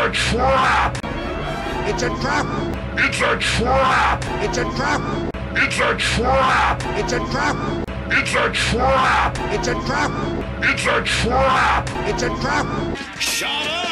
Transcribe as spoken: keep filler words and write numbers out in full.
a trap! It's a trap! It's a trap! It's a trap! It's a trap! It's a trap! It's a trap! It's a trap! It's a trap! It's a trap! Shut up!